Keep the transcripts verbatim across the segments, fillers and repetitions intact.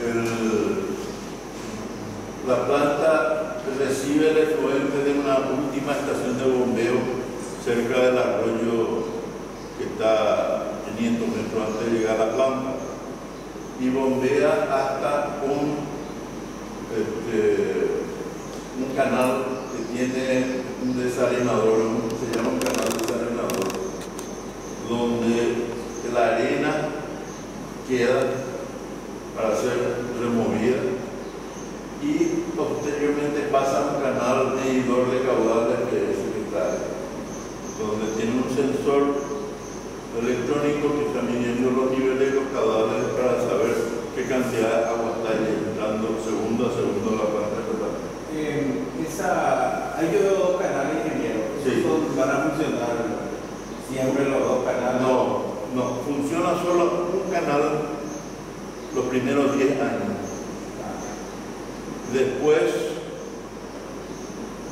el, la planta recibe el efluente de una última estación de bombeo cerca del arroyo que está quinientos metros antes de llegar a la planta y bombea hasta un, este, un canal que tiene un desalinador, se llama un canal desalinador, donde la arena queda para ser removida y posteriormente pasa a un canal medidor de caudales que es secretario, donde tiene un sensor electrónico que está midiendo los niveles de los caudales para saber qué cantidad de agua está entrando segundo a segundo a la planta. Eh, esa, hay dos canales, ingeniero, sí. Son, van a funcionar siempre los dos canales. No, no, funciona solo un canal los primeros diez años. Después,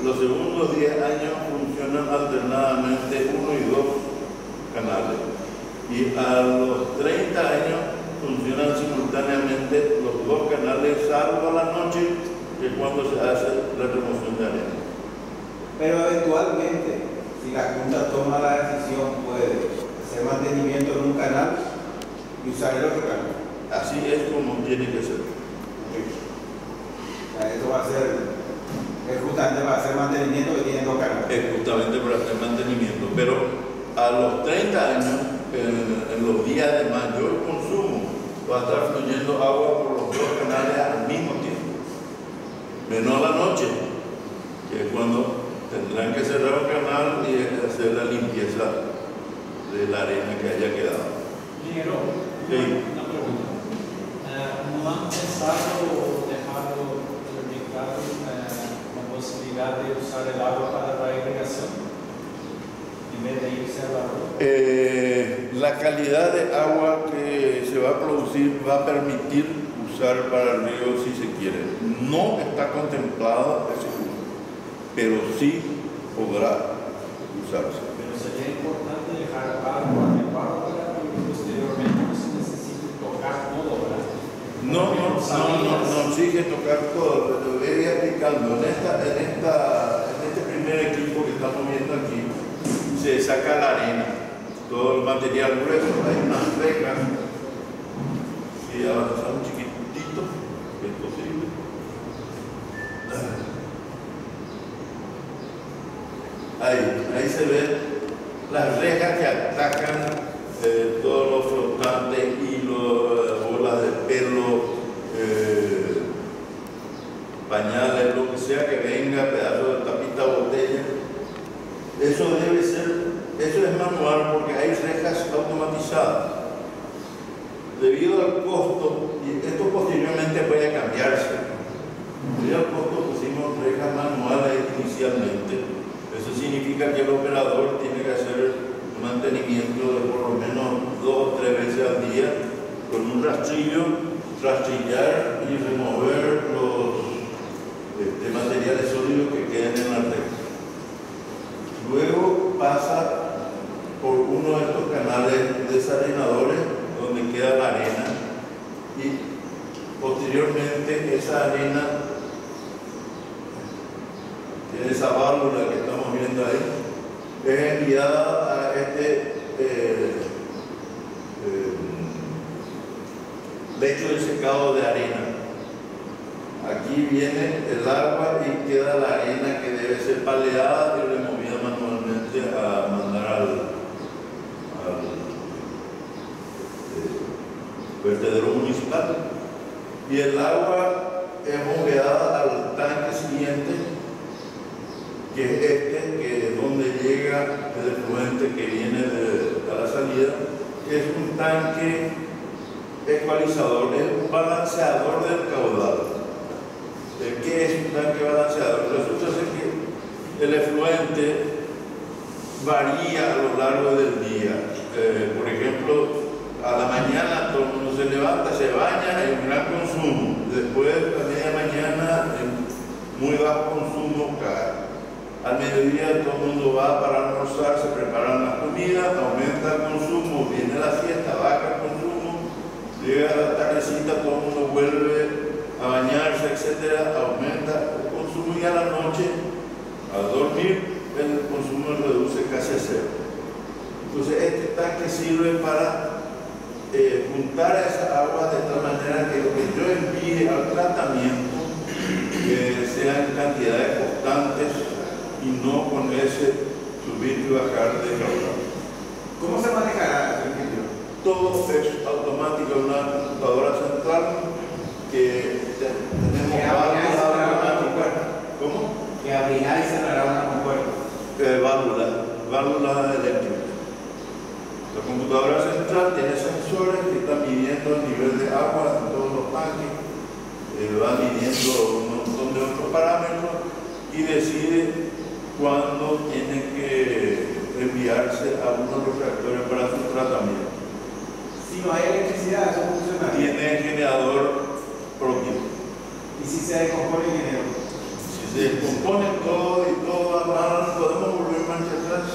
los segundos diez años funcionan alternadamente uno y dos canales. Y a los treinta años funcionan simultáneamente los dos canales, salvo a la noche, que es cuando se hace la remoción de arena. Pero eventualmente, si la Junta toma la decisión, puede hacer mantenimiento en un canal y usar el otro canal. Así es como tiene que ser. O sea, eso va a ser, es justamente para hacer mantenimiento que tiene dos canales. Es justamente para hacer mantenimiento, pero a los treinta años, en, en los días de mayor consumo, va a estar fluyendo agua por los dos canales al mismo tiempo. Menos la noche, que es cuando tendrán que cerrar un canal y hacer la limpieza de la arena que haya quedado. Sí. ¿No han pensado dejarlo terminado con eh, posibilidad de usar el agua para la irrigación en vez de irse al agua? Eh, la calidad de agua que se va a producir va a permitir usar para el riego si se quiere. No está contemplado ese uso, pero sí podrá usarse. Pero sería importante dejar agua adecuada para que posteriormente no se necesite tocar todo, ¿verdad? No, no, no, no sigue tocar todo, pero lo voy explicando. En, esta, en, esta, en este primer equipo que estamos viendo aquí, se saca la arena, todo el material grueso, hay unas pecas, si avanzamos un chiquitito, es posible. Ahí, ahí se ven las rejas que atacan eh, todos los flotantes y los... de pelo, eh, pañales, lo que sea que venga, pedazo de tapita, botella, eso debe ser, eso es manual porque hay rejas automatizadas. Debido al costo, y esto posteriormente puede cambiarse, debido al costo pusimos rejas manuales inicialmente. Eso significa que el operador tiene que hacer mantenimiento de por lo menos dos o tres veces al día, con un rastrillo, rastrillar y remover los este, materiales sólidos que queden en la red. Luego pasa por uno de estos canales desalinadores donde queda la arena y posteriormente esa arena, esa válvula que estamos viendo ahí, es enviada a este... Eh, hecho de secado de arena. Aquí viene el agua y queda la arena que debe ser paleada y removida manualmente a mandar al, al eh, vertedero municipal. Y el agua es bombeada al tanque siguiente, que es este, que es donde llega el efluente que viene de, a la salida, que es un tanque ecualizador, es un balanceador del caudal. ¿Qué es un tanque balanceador? Resulta ser que el efluente varía a lo largo del día. Eh, por ejemplo, a la mañana todo el mundo se levanta, se baña, hay un gran consumo. Después, a media mañana, muy bajo consumo cae. Al mediodía todo el mundo va para almorzar, se preparan las comidas, aumenta el consumo, viene la fiesta, baja el consumo. Llega la tardecita, todo el mundo vuelve etcétera, aumenta el consumo, y a la noche, al dormir, el consumo reduce casi a cero. Entonces este tanque sirve para eh, juntar esa agua de tal manera que lo que yo envíe al tratamiento que sean cantidades constantes y no con ese subir y bajar de calor. ¿Cómo se manejará? Todo es automático, una computadora central que tenemos que abrirá y cerrará. ¿Cómo? Que abrirá y cerrará una compuerta. Eh, válvula, válvula eléctrica. La computadora central tiene sensores que están midiendo el nivel de agua en todos los tanques, eh, va midiendo un montón de otros parámetros y decide cuándo tiene que enviarse a uno de los reactores para su tratamiento. Si no hay electricidad, ¿eso funciona? Tiene generador propio. ¿Y si se descompone el generador? Si se descompone todo y todo, podemos volver marcha atrás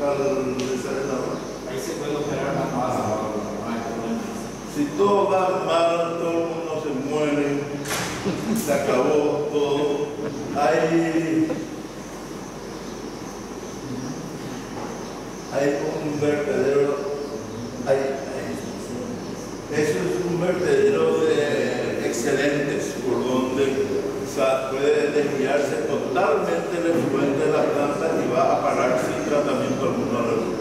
al desalenador. Ahí se puede operar la masa. Si todo va mal, todo el mundo se muere, se acabó todo. Hay... hay un vertedero, hay, hay, eso es un vertedero de excelentes, por donde o sea, puede desviarse totalmente el efluente de la planta y va a parar sin tratamiento alguno a la luz.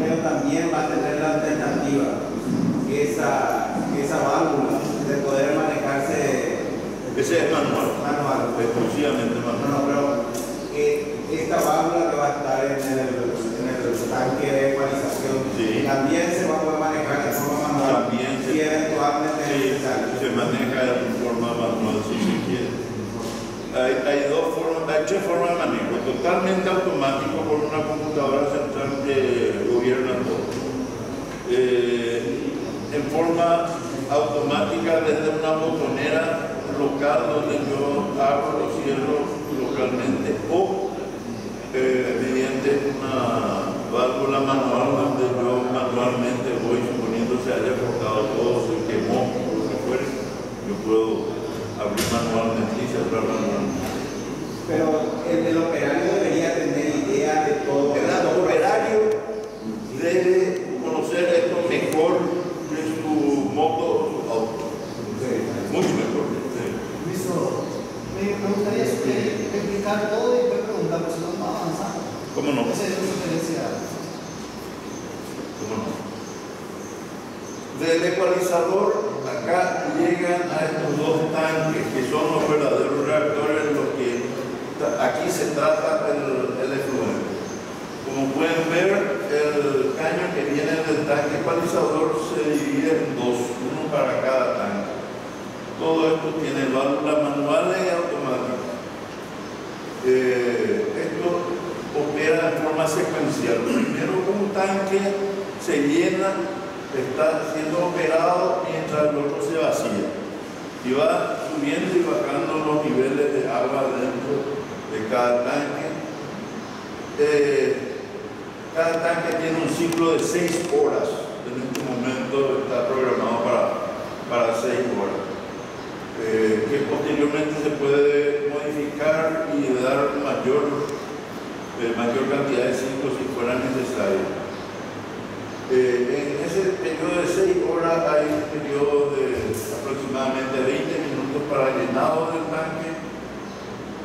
Pero también va a tener la alternativa, que esa, esa válvula de poder manejarse... Ese es manual, manual. exclusivamente manual. No, no, pero eh, esta válvula que va a estar en el... tanque de ecualización, sí. También se va a poder manejar de forma manual, también se, y eventualmente sí, se maneja de forma manual si se quiere. Hay, hay dos formas, hay tres formas de manejo: totalmente automático por una computadora central que gobierna todo, eh, en forma automática desde una botonera local donde yo abro los cielos localmente, o eh, mediante una válvula manual donde yo manualmente voy, suponiendo se haya cortado todo, se quemó, lo que fuera, yo puedo abrir manualmente y cerrar manualmente. Pero el, el operario debería tener idea de todo. El, el operario debe conocer esto mejor que su moto o su auto. Sí. Mucho mejor. Sí. Me gustaría explicar todo y después preguntar, pero si no está avanzando. ¿Cómo no? Esa es una sugerencia. ¿Cómo no? Del ecualizador, acá llegan a estos dos tanques que son los verdaderos reactores, los que aquí se trata el, el efluente. Como pueden ver, el caño que viene del tanque ecualizador se divide en dos, uno para cada tanque. Todo esto tiene válvulas manuales y automáticas. Eh, esto opera de forma secuencial. Primero un tanque se llena, está siendo operado mientras el otro se vacía, y va subiendo y bajando los niveles de agua dentro de cada tanque. Eh, cada tanque tiene un ciclo de seis horas, en este momento está programado para seis horas, eh, que posteriormente se puede modificar y dar mayor de mayor cantidad de ciclos si fuera necesario. Eh, en ese periodo de seis horas hay un periodo de aproximadamente veinte minutos para el llenado del tanque,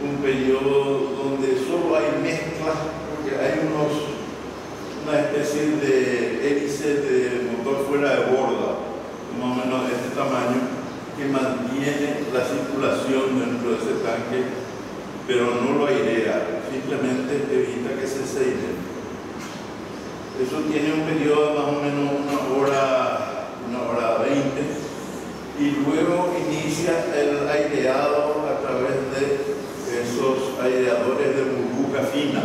un periodo donde solo hay mezclas, porque hay unos, una especie de hélice de motor fuera de borda, más o menos de este tamaño, que mantiene la circulación dentro de ese tanque, pero no lo airea, simplemente evita que se seque. Eso tiene un periodo de más o menos una hora, una hora veinte, y luego inicia el aireado a través de esos aireadores de burbuja fina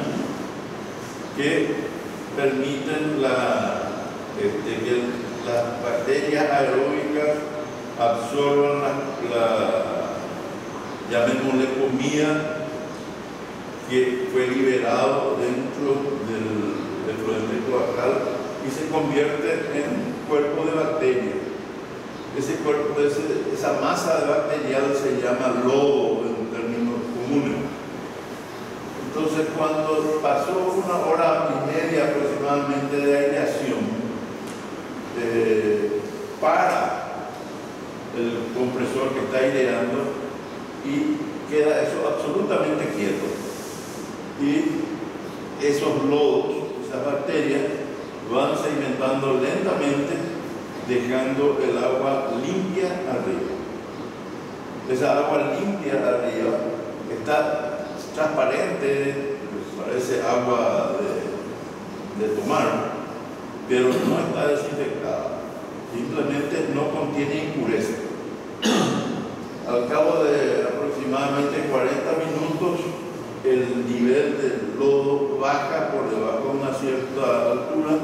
que permiten la, este, que las bacterias aeróbicas absorban la, la, llamémosle comida, que fue liberado dentro del efluente cloacal y se convierte en cuerpo de bacterias. ese cuerpo, ese, esa masa de bacteriado se llama lodo en términos comunes. Entonces, cuando pasó una hora y media aproximadamente de aireación, eh, para el compresor que está aireando y queda eso absolutamente quieto. Y esos lodos, esas bacterias, van sedimentando lentamente, dejando el agua limpia arriba. Esa agua limpia arriba está transparente, parece agua de, de tomar, pero no está desinfectada, simplemente no contiene impureza. Al cabo de aproximadamente cuarenta minutos, el nivel del lodo baja por debajo de una cierta altura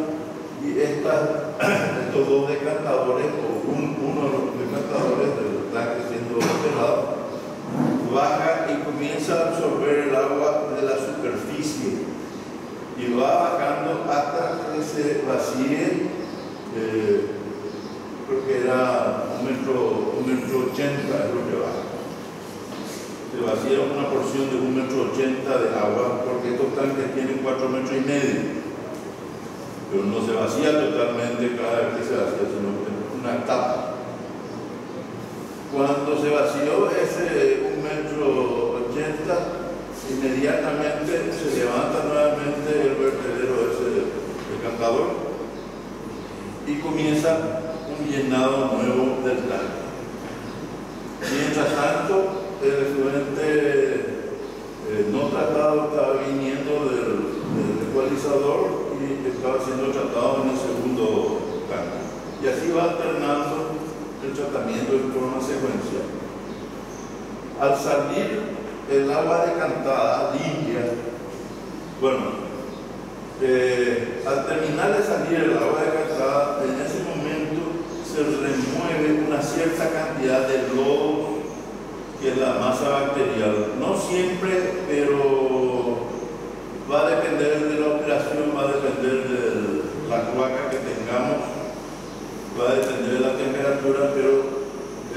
y esta estos dos decantadores, o un, uno de los decantadores del tanque siendo operado, baja y comienza a absorber el agua de la superficie y va bajando hasta que se vacíe, eh, creo que era un metro, un metro ochenta es lo que baja. Se vacía una porción de un metro ochenta de agua, porque estos tanques tienen cuatro metros y medio. Pero no se vacía totalmente cada vez que se vacía, sino una tapa. Cuando se vació ese un metro ochenta, inmediatamente se levanta nuevamente el vertedero de ese decantador y comienza un llenado nuevo del tanque. Mientras tanto, el efluente eh, no tratado estaba viniendo del, del ecualizador, estaba siendo tratado en el segundo tanque. Y así va alternando el tratamiento en forma secuencial. Al salir el agua decantada, limpia, bueno, eh, al terminar de salir el agua decantada, en ese momento se remueve una cierta cantidad de lodo que es la masa bacterial. No siempre, pero va a depender de la operación, va a depender de la cloaca que tengamos, va a depender de la temperatura, pero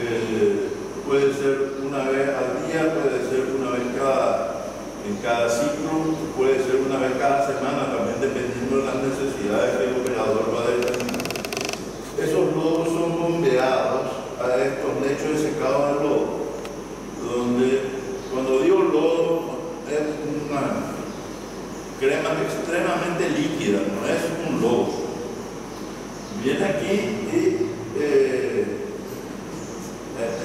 eh, puede ser una vez al día, puede ser una vez cada, en cada ciclo, puede ser una vez cada semana, también dependiendo de las necesidades que el operador va a determinar. Esos lodos son bombeados a estos lechos de secado de lodo, donde cuando digo lodo es una crema extremadamente líquida, no es un lodo. Viene aquí y eh,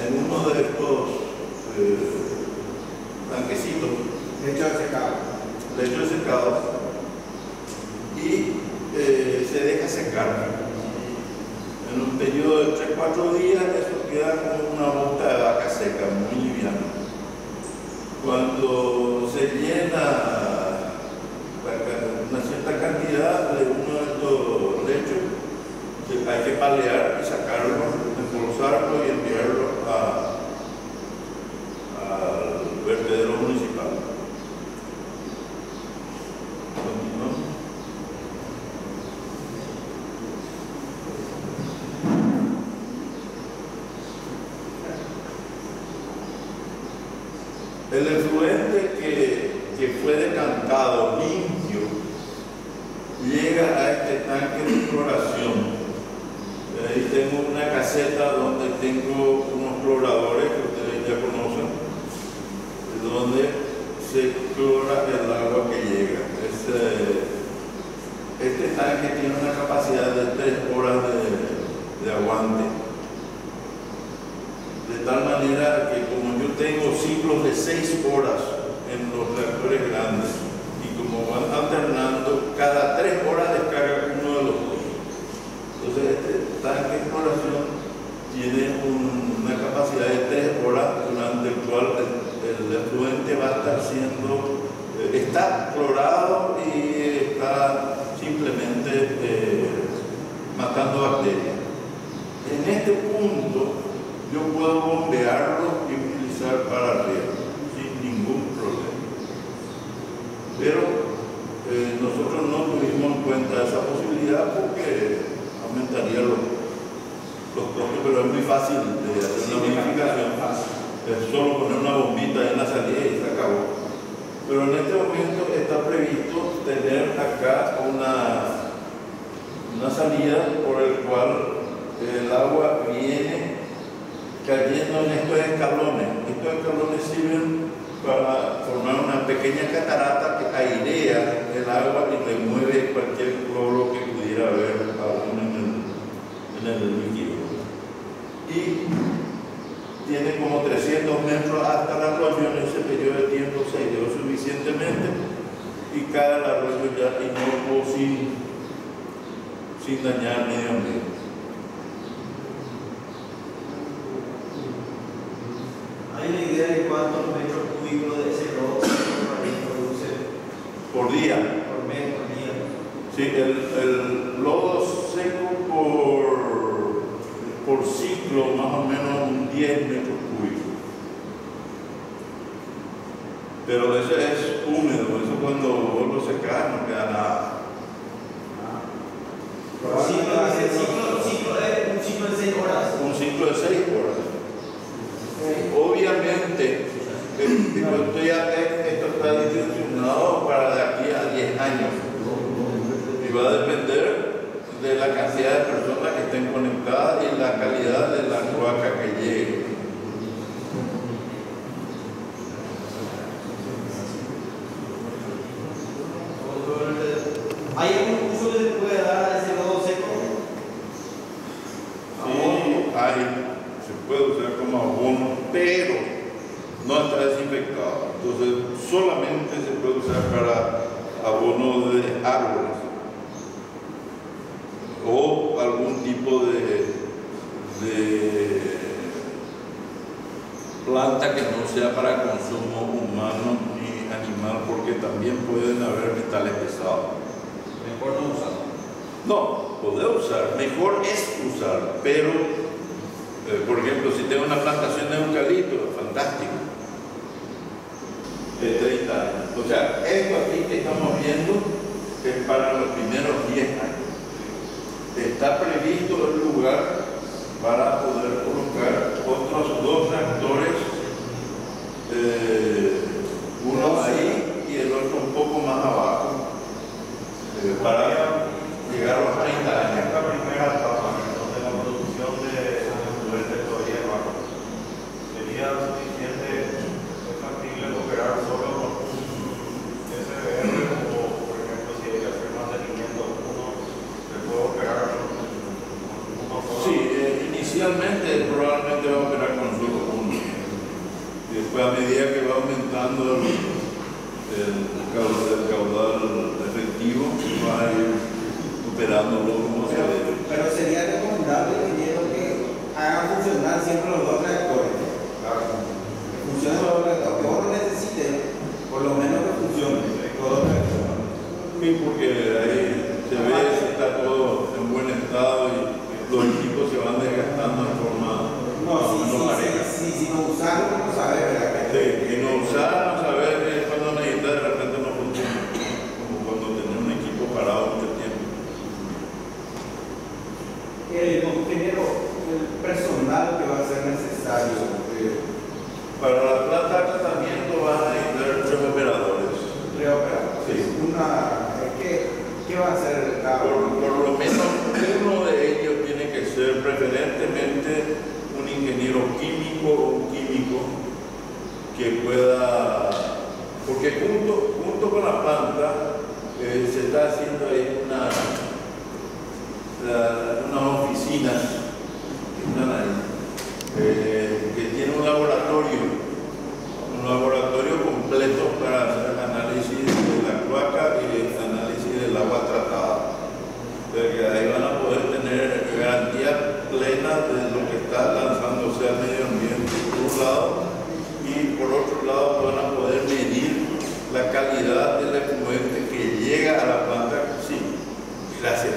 en uno de estos eh, tanquecitos, lecho de secado, lecho de secado, y eh, se deja secar. En un periodo de tres a cuatro días eso queda como una bota de vaca seca, muy liviana. Cuando se llena una cierta cantidad de uno de estos lechos, hay que palear y sacarlo, desbolsarlo y enviarlo al vertedero municipal. El efluente que, que fue decantado limpio llega a este tanque de cloración. Ahí tengo una caseta donde tengo unos cloradores que ustedes ya conocen, donde se clora el agua que llega. Este, este tanque tiene una capacidad de tres horas de, de aguante. De tal manera que como yo tengo ciclos de seis horas en los reactores grandes, como van alternando, cada tres horas descarga uno de los dos. Entonces este tanque de exploración tiene un, una capacidad de tres horas durante el cual el efluente va a estar siendo, eh, está clorado y está simplemente eh, matando bacterias. En este punto yo puedo bombearlo y utilizar para riego sin ningún problema. Pero eh, nosotros no tuvimos en cuenta esa posibilidad porque aumentaría los, los costos, pero es muy fácil. fácil de hacer una modificación, es solo poner una bombita en la salida y se acabó. Pero en este momento está previsto tener acá una, una salida por el cual el agua viene cayendo en estos escalones. Estos escalones sirven para formar una pequeña catarata que airea el agua y remueve cualquier cloro que pudiera haber aún en el, en el líquido. Y tiene como trescientos metros hasta el arroyo. En ese periodo de tiempo se aireó suficientemente y cae el arroyo ya innocuo sin, sin dañar el medio ambiente. ¿Hay una idea de cuántos metros cúbicos de C O dos se produce? Por día. Por mes, por día. Sí, el, el lodo seco por, por ciclo, más o menos diez metros cúbicos. Pero eso es húmedo, eso cuando vos lo secás no queda nada. Ah. ¿Ciclo, ciclo, ciclo de, un ciclo de seis horas? Un ciclo de seis horas. Obviamente, estoy acá, esto está dimensionado para de aquí a diez años y va a depender de la cantidad de personas que estén conectadas y la calidad de la cloaca que llegue. ¿Hay algún uso que se puede dar a ese lodo seco? Sí, hay. Se puede usar como abono, pero no está desinfectado, entonces solamente se puede usar para abono de árboles o algún tipo de, de planta que no sea para consumo humano ni animal, porque también pueden haber metales pesados. Mejor no usarlo. No, poder usar, mejor es usar, pero por ejemplo, si tengo una plantación de eucalipto, fantástico, de treinta años. O sea, esto aquí que estamos viendo es para los primeros diez años. Está previsto el lugar para poder colocar otros dos reactores, eh, uno ahí y el otro un poco más abajo, eh, para llegar a los treinta años. Esta primera etapa de la producción de suficiente, es factible operar solo con S B R, o por ejemplo si hay que hacer mantenimiento uno se puede operar uno solo. Sí, eh, inicialmente probablemente va a operar con solo uno, y después a medida que va aumentando el, el, el caudal efectivo va a ir operándolo como se debe. Pero sería recomendable que hagan funcionar siempre los dos reactores. Funciona lo que uno necesite, por lo menos que funcione. Sí, porque ahí se ve que está todo en buen estado y los equipos se van desgastando de forma pareja. Sí, si no usamos, no sabemos, ¿verdad? Sí, que no usar, no saber que cuando necesitas de repente no funciona. Como cuando tenés un equipo parado mucho tiempo. El ingeniero, el personal que va a ser necesario. Para la planta de tratamiento van a entrar tres operadores. Tres operadores. Sí. Una, ¿qué, ¿Qué va a hacer el cargo? Por, por lo menos uno de ellos tiene que ser preferentemente un ingeniero químico o un químico que pueda, porque junto, junto con la planta eh, se está haciendo ahí una, la, una oficina que están ahí. Eh, que tiene un laboratorio, un laboratorio completo para hacer el análisis de la cloaca y el análisis del agua tratada. Porque ahí van a poder tener garantía plena de lo que está lanzándose al medio ambiente por un lado, y por otro lado van a poder medir la calidad del efluente que llega a la planta. Sí, gracias.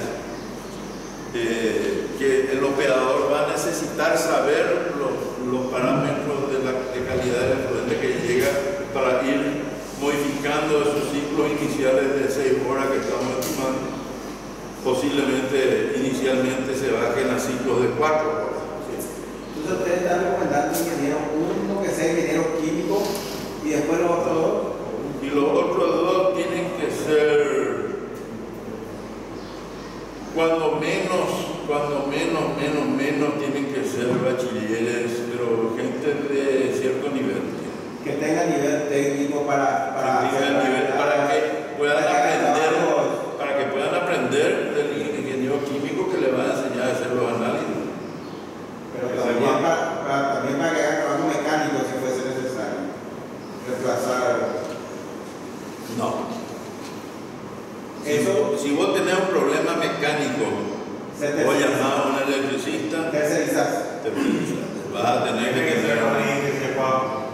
Eh, que el operador va a necesitar saber los, los parámetros de la de calidad del efluente que llega para ir modificando esos ciclos iniciales de seis horas que estamos estimando. Posiblemente inicialmente se bajen a ciclos de cuatro horas. ¿Sí? Entonces ustedes están recomendando ingeniero, uno que sea ingeniero químico y después los otros dos. Y los otros dos tienen que ser cuando menos, cuando menos, menos, menos tienen que ser bachilleres, pero gente de cierto nivel. Que tenga nivel técnico para, para, que hacer, nivel, para, para que puedan para aprender, que para que puedan aprender del ingeniero químico que le va a enseñar a hacer los análisis. Pero también para, para, también para que haga trabajo mecánico si fuese necesario. Reemplazar. No. Eso, si, si vos tenés un problema mecánico, voy a llamar a un electricista. Tercerizar. Tercerizar. Vas a tener que tener alguien que sepa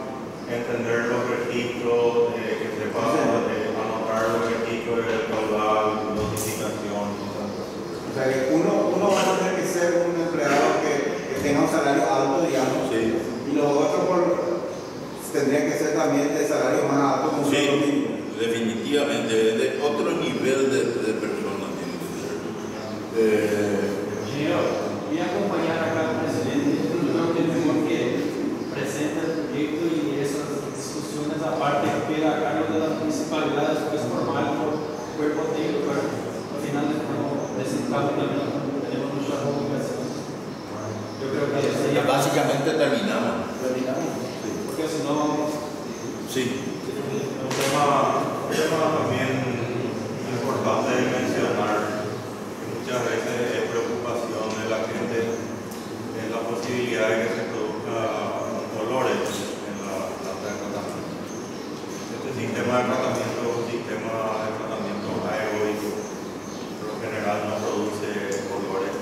entender los registros, eh, que sepa eh, anotar los registros, recaudar, notificación. O sea que uno, uno va a tener que ser un empleado que, que tenga un salario alto, digamos. Sí. Y los otros tendrían que ser también de salario más alto. Como sí, un definitivamente, de otro nivel de, de persona. Eh, Geo, voy a acompañar acá al presidente. Yo creo que tengo que presentar el proyecto y esas discusiones aparte que a cargo de las municipalidades, pues formal por cuerpo técnico, pero al final como presentado también tenemos muchas complicaciones. Yo creo que sería básicamente terminamos. Terminamos. Sí. Porque si no, sí. Un tema, un tema también importante de mencionar. Muchas veces es preocupación de la gente en la posibilidad de que se produzcan olores en la planta de tratamiento. Este sistema de tratamiento es un sistema de tratamiento aeróbico, pero en general no produce olores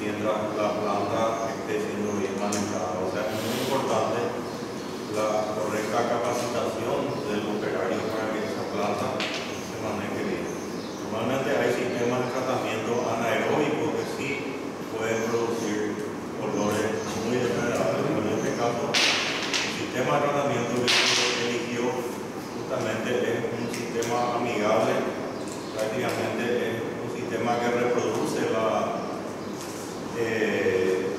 mientras la planta esté siendo bien manejada. O sea, es muy importante la correcta capacitación del operario para que esa planta se maneje bien. Normalmente hay sistemas de tratamiento anaeróbico que sí pueden producir olores muy degradables, pero en este caso el sistema de tratamiento que se eligió justamente es un sistema amigable, prácticamente es un sistema que reproduce la eh,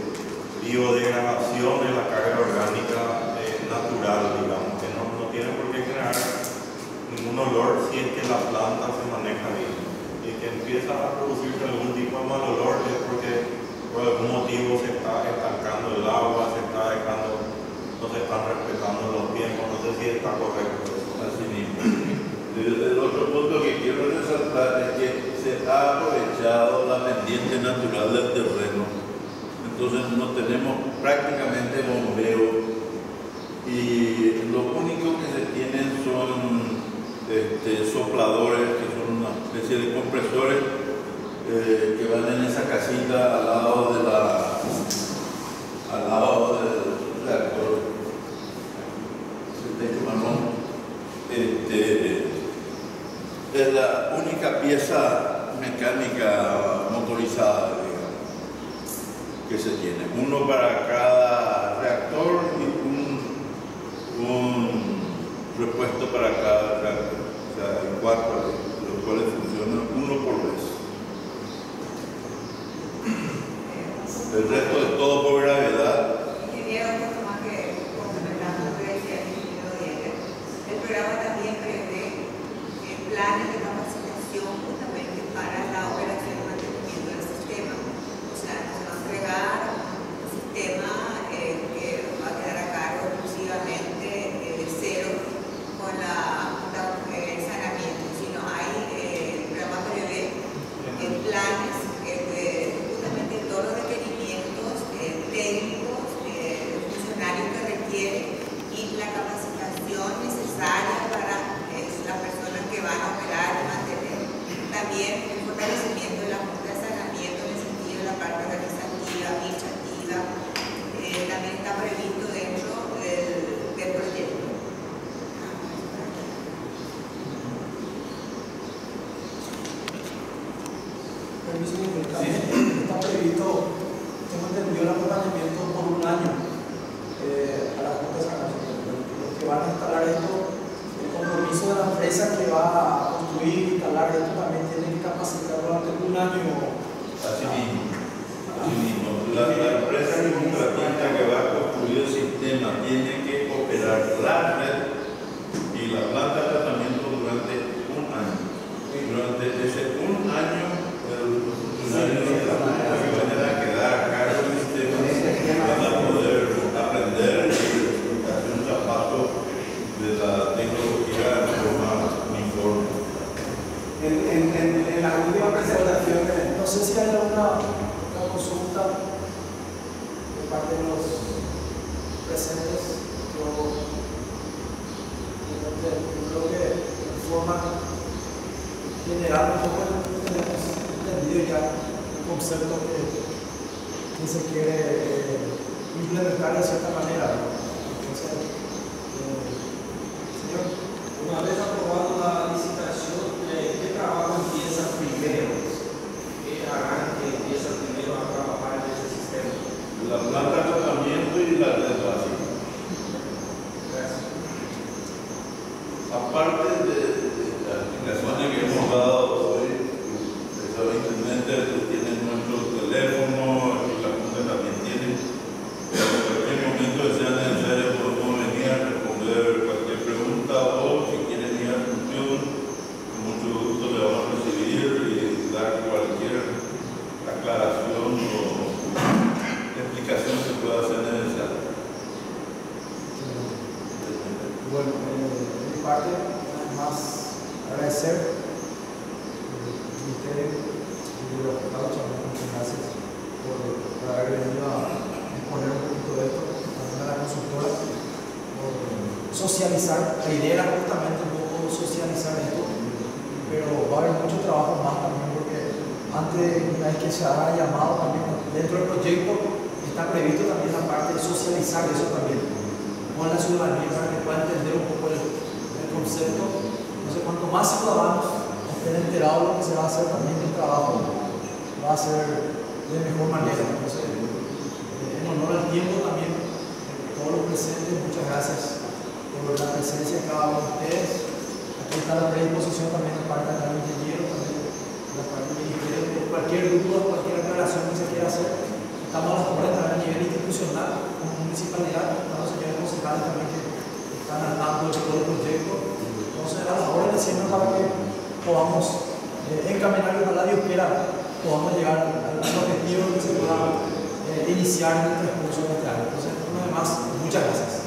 biodegradación de la carga orgánica eh, natural, digamos, que no, no tiene por qué generar ningún olor si es que la planta se maneja bien. Y que empieza a producirse algún tipo de mal olor es porque por algún motivo se está estancando el agua, se está dejando, no se están respetando los tiempos, no sé si está correcto eso. Así mismo. El otro punto que quiero resaltar es que se ha aprovechado la pendiente natural del terreno. Entonces no tenemos prácticamente bombeo y lo único que se tienen son este, sopladores que son una especie de compresores eh, que van en esa casita al lado de la al lado del reactor este, es la única pieza mecánica motorizada, digamos, que se tiene, uno para cada reactor y un, un repuesto para cada reactor, o sea, hay cuatro los cuales funcionan uno por vez. El resto es todo por gravedad. Ingeniero, un poco más que complementando lo que decía el ingeniero Díaz, el programa también prevé planes de capacitación justamente para la operación y mantenimiento del sistema. O sea, nos va a entregar un sistema eh, que va a quedar a cargo exclusivamente de cero. Con la, la eh, sanamiento, sino hay programas eh, de eh, planes eh, de justamente todos los requerimientos eh, técnicos, eh, funcionarios que requieren y la capacitación necesaria para eh, las personas que van a operar y mantener. También el fortalecimiento de la junta de sanamiento en el sentido de la parte organizativa, administrativa, eh, también está previsto dentro del, del proyecto. Sí. Está previsto, tengo entendido el acompañamiento por un año eh, a la Junta de Sanamiento. Los que van a instalar esto, el compromiso de la empresa que va a construir y instalar esto también tiene que capacitar durante un año. Así mismo. Así mismo. La, la empresa que presentes, yo creo que en forma general nosotros tenemos entendido ya el concepto que, que se quiere eh, implementar de cierta manera, ¿no? Entonces, eh, señor, una vez aprobado la licitación, ¿qué trabajo empieza primero? ¿Qué arranque empieza primero a trabajar en ese sistema? La planta de tratamiento y la de básica. Aparte de, de las explicaciones que hemos dado hoy, el intendente tiene nuestro teléfono, la Junta también tiene, pero en cualquier momento que sea necesario podemos venir a responder cualquier pregunta o si quieren ir a función, con mucho gusto le vamos a recibir y dar cualquier aclaración o explicación que pueda ser necesaria. Bueno, eh, de mi parte, además, agradecer a ustedes y a los diputados, muchas gracias por haber venido a exponer un poquito de esto, también a la consultora, por socializar, la idea era justamente un poco socializar esto, pero va a haber mucho trabajo más también, porque antes, una vez que se ha llamado también dentro del proyecto, está previsto también la parte de socializar eso también con la ciudadanía para que pueda entender un poco el, el concepto. Entonces, cuanto más ciudadanos estén enterados de lo que se va a hacer, también el trabajo va a ser de mejor manera. Entonces, en honor al tiempo también, todos los presentes, muchas gracias por la presencia de cada uno de ustedes. Aquí está la predisposición también de parte del ingeniero, también de la parte del ingeniero, de cualquier duda, cualquier aclaración que se quiera hacer. Estamos a las obras a nivel institucional, como municipalidad, estamos señores concejales también que están al tanto de todo el proyecto. Entonces, a las obras decimos para que podamos eh, encaminar y ojalá Dios quiera, podamos llegar al objetivo que se pueda eh, iniciar en el transcurso de este año. Entonces, una vez más, muchas gracias.